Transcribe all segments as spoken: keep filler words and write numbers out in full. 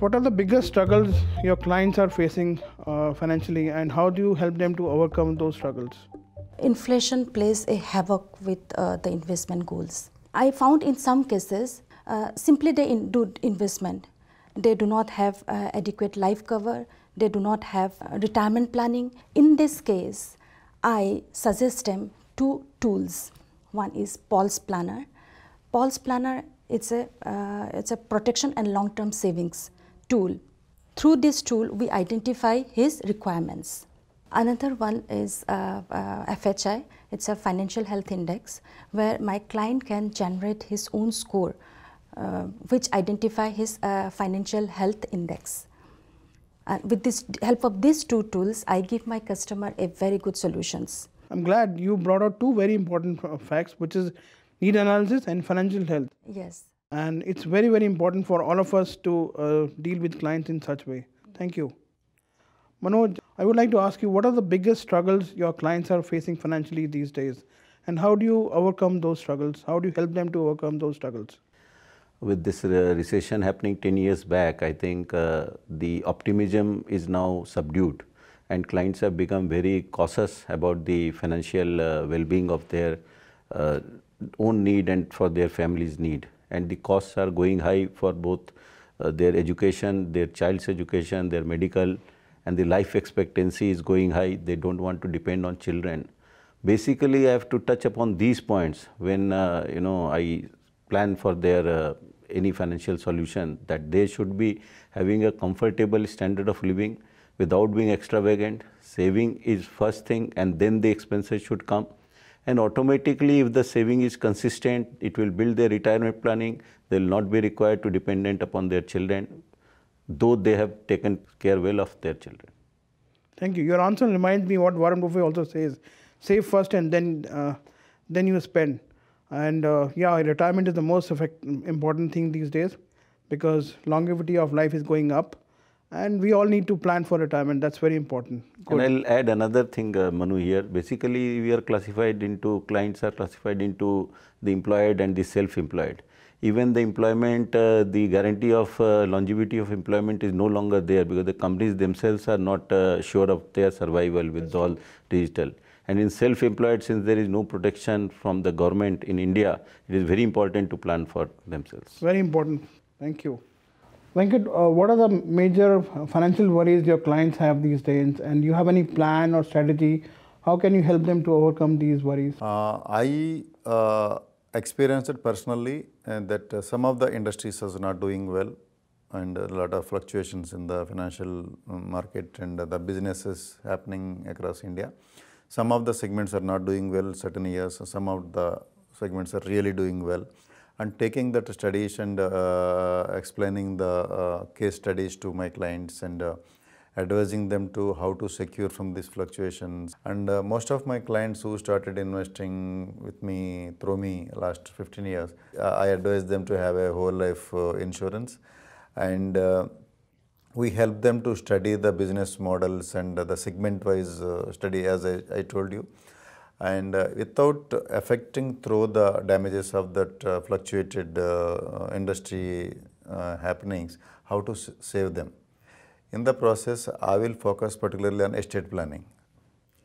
What are the biggest struggles your clients are facing uh, financially, and how do you help them to overcome those struggles? Inflation plays a havoc with uh, the investment goals. I found in some cases, uh, simply they in do investment. They do not have uh, adequate life cover. They do not have uh, retirement planning. In this case, I suggest them two tools. One is Pulse Planner. Pulse Planner, it's a, uh, it's a protection and long-term savings tool. Through this tool, we identify his requirements. Another one is uh, uh, F H I. It's a financial health index where my client can generate his own score, uh, which identify his uh, financial health index. Uh, with this help of these two tools, I give my customer a very good solutions. I'm glad you brought out two very important facts, which is need analysis and financial health. Yes. And it's very, very important for all of us to uh, deal with clients in such way. Thank you. Manoj, I would like to ask you, what are the biggest struggles your clients are facing financially these days? And how do you overcome those struggles? How do you help them to overcome those struggles? With this uh, recession happening ten years back, I think uh, the optimism is now subdued. And clients have become very cautious about the financial uh, well-being of their uh, own need and for their family's need, and the costs are going high for both uh, their education, their child's education, their medical, and the life expectancy is going high. They don't want to depend on children. Basically, I have to touch upon these points when uh, you know I plan for their uh, any financial solution, that they should be having a comfortable standard of living without being extravagant. Saving is first thing, and then the expenses should come. And automatically, if the saving is consistent, it will build their retirement planning. They will not be required to dependent upon their children, though they have taken care well of their children. Thank you. Your answer reminds me what Warren Buffet also says: save first, and then uh, then you spend. And uh, yeah, retirement is the most effect important thing these days, because longevity of life is going up, and we all need to plan for retirement. That's very important. Good. And I'll add another thing, uh, Manu, here. Basically, we are classified into, clients are classified into the employed and the self-employed. Even the employment, uh, the guarantee of uh, longevity of employment is no longer there, because the companies themselves are not uh, sure of their survival with all digital. And in self-employed, since there is no protection from the government in India, it is very important to plan for themselves. Very important. Thank you. Venkat, uh, what are the major financial worries your clients have these days, and do you have any plan or strategy? How can you help them to overcome these worries? Uh, I uh, experienced it personally, and that uh, some of the industries are not doing well, and a lot of fluctuations in the financial market and the businesses happening across India. Some of the segments are not doing well certain years, some of the segments are really doing well. And taking that studies and uh, explaining the uh, case studies to my clients, and uh, advising them to how to secure from these fluctuations. And uh, most of my clients who started investing with me, through me, last fifteen years, uh, I advise them to have a whole life uh, insurance. And uh, we help them to study the business models and uh, the segment-wise uh, study, as I, I told you. And uh, without affecting through the damages of that uh, fluctuated uh, industry uh, happenings, how to save them. In the process, I will focus particularly on estate planning,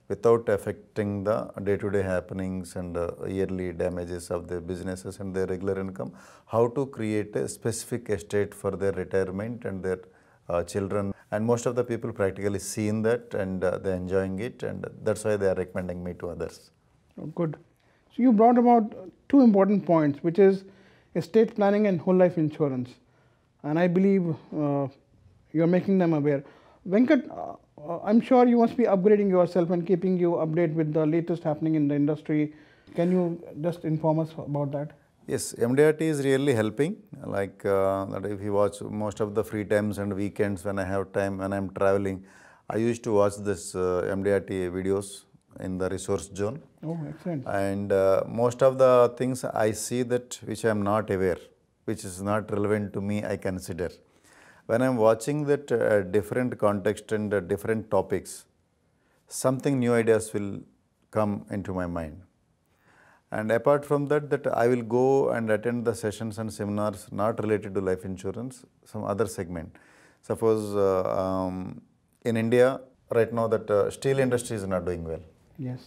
without affecting the day-to-day happenings and uh, yearly damages of their businesses and their regular income, how to create a specific estate for their retirement and their uh, children. And most of the people practically seen that, and uh, they're enjoying it, and that's why they are recommending me to others. Oh, good. So you brought about two important points, which is estate planning and whole life insurance. And I believe uh, you're making them aware. Venkat, uh, I'm sure you must be upgrading yourself and keeping you updated with the latest happening in the industry. Can you just inform us about that? Yes, M D R T is really helping. Like uh, that if you watch most of the free times and weekends when I have time, when I'm traveling, I used to watch this uh, M D R T videos in the resource zone. Oh, excellent. And uh, most of the things I see that which I'm not aware, which is not relevant to me, I consider. When I'm watching that uh, different context and uh, different topics, something new ideas will come into my mind. And apart from that, that I will go and attend the sessions and seminars not related to life insurance, some other segment. Suppose uh, um, in India right now that uh, steel industry is not doing well. Yes.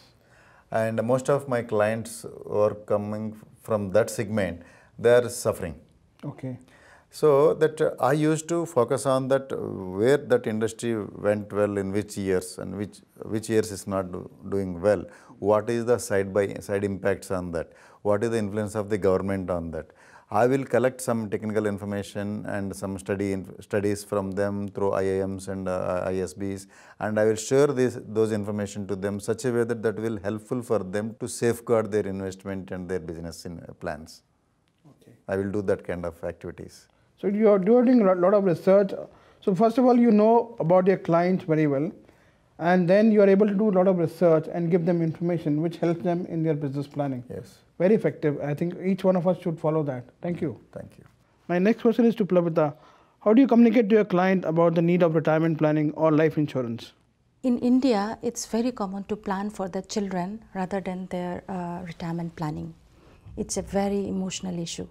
And most of my clients who are coming from that segment, they are suffering. Okay. So that uh, I used to focus on that uh, where that industry went well in which years and which which years is not do, doing well. What is the side by side impacts on that? What is the influence of the government on that? I will collect some technical information and some study inf studies from them through I I Ms and uh, I S Bs, and I will share this those information to them such a way that that will helpful for them to safeguard their investment and their business in, uh, plans. Okay. I will do that kind of activities. So you are doing a lot of research. So first of all, you know about your clients very well, and then you are able to do a lot of research and give them information which helps them in their business planning. Yes. Very effective. I think each one of us should follow that. Thank you. Thank you. My next question is to Plavita. How do you communicate to your client about the need of retirement planning or life insurance? In India, it's very common to plan for the children rather than their uh, retirement planning. It's a very emotional issue.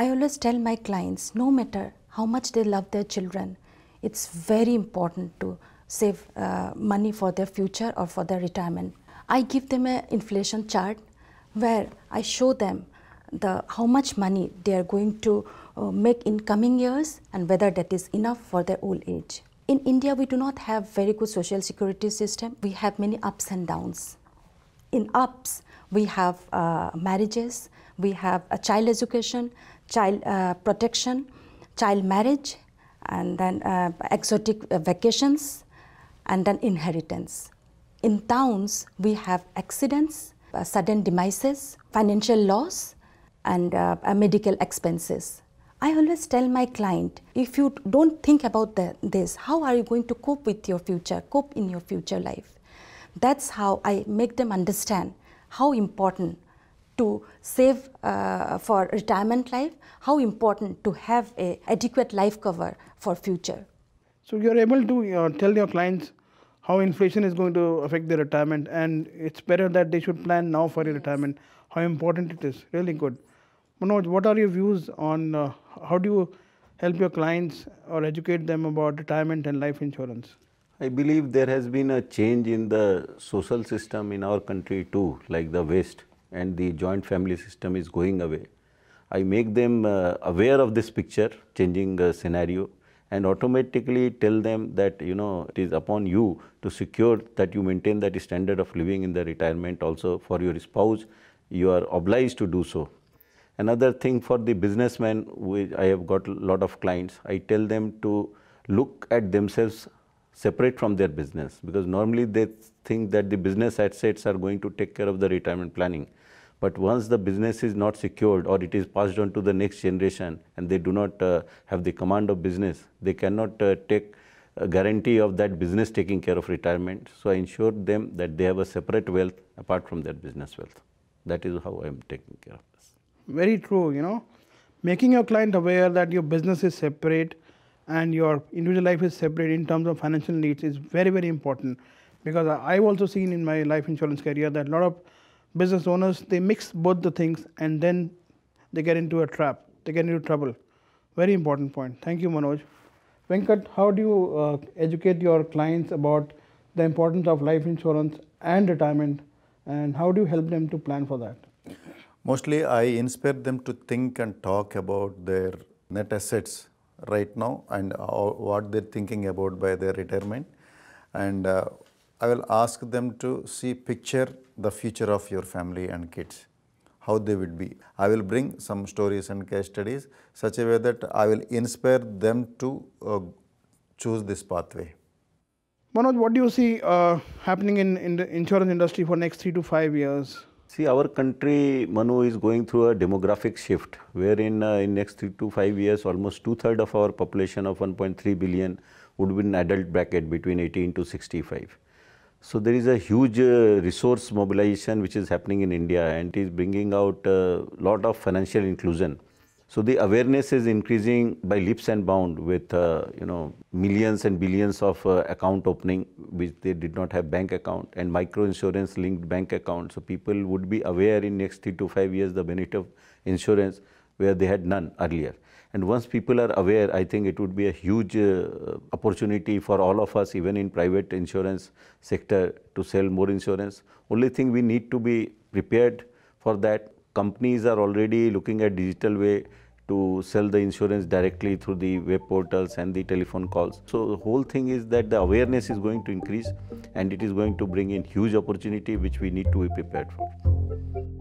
I always tell my clients, no matter how much they love their children, it's very important to save uh, money for their future or for their retirement. I give them an inflation chart where I show them the how much money they are going to uh, make in coming years and whether that is enough for their old age. In India, we do not have very good social security system. We have many ups and downs. In ups, we have uh, marriages, we have a child education, child uh, protection, child marriage, and then uh, exotic uh, vacations, and then inheritance. In downs, we have accidents, uh, sudden demises, financial loss, and uh, uh, medical expenses. I always tell my client, if you don't think about the, this, how are you going to cope with your future, cope in your future life? That's how I make them understand how important to save uh, for retirement life, how important to have an adequate life cover for future. So you're able to uh, tell your clients how inflation is going to affect their retirement, and it's better that they should plan now for your retirement, how important it is. Really good. Manoj, what are your views on uh, how do you help your clients or educate them about retirement and life insurance? I believe there has been a change in the social system in our country too, like the West, and the joint family system is going away. I make them uh, aware of this picture, changing uh, scenario, and automatically tell them that, you know, it is upon you to secure that you maintain that standard of living in the retirement also for your spouse. You are obliged to do so. Another thing for the businessman, which I have got a lot of clients, I tell them to look at themselves separate from their business, because normally they think that the business assets are going to take care of the retirement planning. But once the business is not secured or it is passed on to the next generation and they do not uh, have the command of business, they cannot uh, take a guarantee of that business taking care of retirement. So I ensure them that they have a separate wealth apart from their business wealth. That is how I am taking care of this. Very true, you know. Making your client aware that your business is separate and your individual life is separate in terms of financial needs is very, very important. Because I've also seen in my life insurance career that a lot of business owners, they mix both the things and then they get into a trap, they get into trouble. Very important point. Thank you, Manoj. Venkat, how do you uh, educate your clients about the importance of life insurance and retirement, and how do you help them to plan for that? Mostly I inspire them to think and talk about their net assets right now and how, what they're thinking about by their retirement, and uh, I will ask them to see picture the future of your family and kids, how they would be. I will bring some stories and case studies such a way that I will inspire them to uh, choose this pathway. Manoj, what do you see uh, happening in, in the insurance industry for next three to five years? See, our country, Manu, is going through a demographic shift wherein uh, in next three to five years, almost two-thirds of our population of one point three billion would be in adult bracket between eighteen to sixty-five. So there is a huge uh, resource mobilization which is happening in India, and it is bringing out a lot of financial inclusion. So the awareness is increasing by leaps and bounds with, uh, you know, millions and billions of uh, account opening, which they did not have bank account, and microinsurance linked bank account. So people would be aware in next three to five years the benefit of insurance. where they had none earlier. And once people are aware, I think it would be a huge uh, opportunity for all of us, even in private insurance sector, to sell more insurance. Only thing we need to be prepared for that. Companies are already looking at digital way to sell the insurance directly through the web portals and the telephone calls. So the whole thing is that the awareness is going to increase and it is going to bring in huge opportunity which we need to be prepared for.